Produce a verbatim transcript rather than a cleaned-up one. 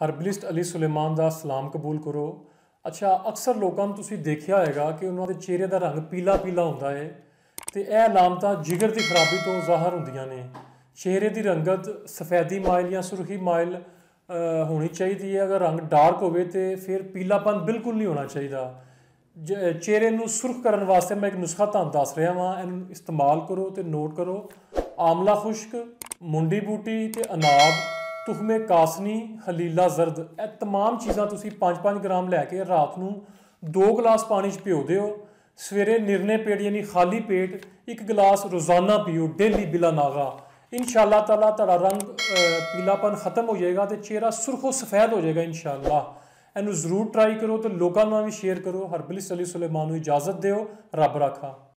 Herbalist Ali Suleman का सलाम कबूल करो। अच्छा, अक्सर लोगों में तुसीं देखिया होगा कि उन्होंने चेहरे का रंग पीला पीला होता है तो यह अलामत जिगर की खराबी तो जाहिर होंदियां ने। चेहरे की रंगत सफेदी माइल या सुरखी माइल होनी चाहिए है। अगर रंग डार्क हो तो फिर पीलापन बिल्कुल नहीं होना चाहिए। ज चेहरे को सुर्ख करने वास्ते मैं एक नुस्खा तुहानूं दस रहा हाँ, इहनूं इस्तेमाल करो तो नोट करो। आंवला खुश्क, मुंडी बूटी तो अनाब, तुखमे कासनी, हलीला जर्द, यह तमाम चीज़ा तुसीं पाँच पाँच ग्राम लैके रात को दो गिलास पानी च पिओ दिओ। सवेरे निरने पेट यानी खाली पेट एक गिलास रोज़ाना पिओ डेली बिला नागा। इंशाअल्लाह ताला तुहाडा रंग पीलापन खत्म हो जाएगा तो चेहरा सुरखो सफेद हो जाएगा इंशाअल्लाह। इनू जरूर ट्राई करो तो लोगों में भी शेयर करो। हरबलिस्ट अली सुलेमान इजाज़त दो, रब रखा।